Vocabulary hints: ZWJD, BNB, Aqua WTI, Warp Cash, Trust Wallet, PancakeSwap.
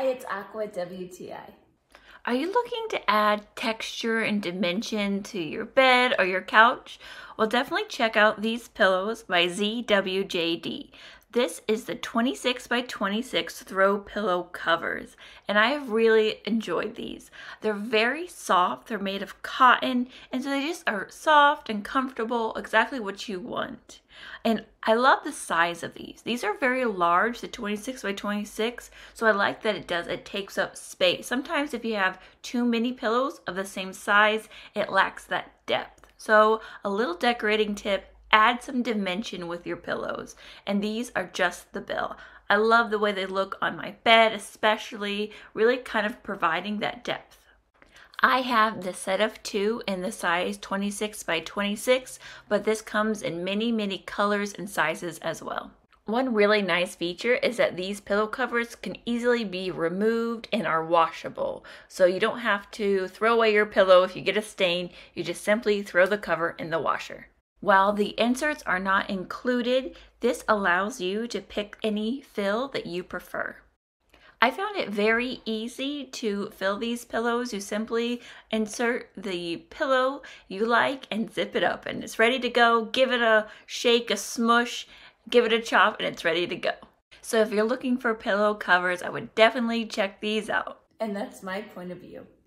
Hi, it's Aqua WTI. Are you looking to add texture and dimension to your bed or your couch? Well, definitely check out these pillows by ZWJD. This is the 26 by 26 throw pillow covers, and I have really enjoyed these. They're very soft, they're made of cotton, and so they just are soft and comfortable, exactly what you want. And I love the size of these. These are very large, the 26 by 26, so I like that it takes up space. Sometimes if you have too many pillows of the same size, it lacks that depth. So a little decorating tip: add some dimension with your pillows, and these are just the bill. I love the way they look on my bed, especially really kind of providing that depth. I have the set of two in the size 26 by 26, but this comes in many colors and sizes as well. One really nice feature is that these pillow covers can easily be removed and are washable. So you don't have to throw away your pillow if you get a stain. You just simply throw the cover in the washer. While the inserts are not included, this allows you to pick any fill that you prefer. I found it very easy to fill these pillows. You simply insert the pillow you like and zip it up, and it's ready to go. Give it a shake, a smush, give it a chop, and it's ready to go. So if you're looking for pillow covers, I would definitely check these out. And that's my point of view.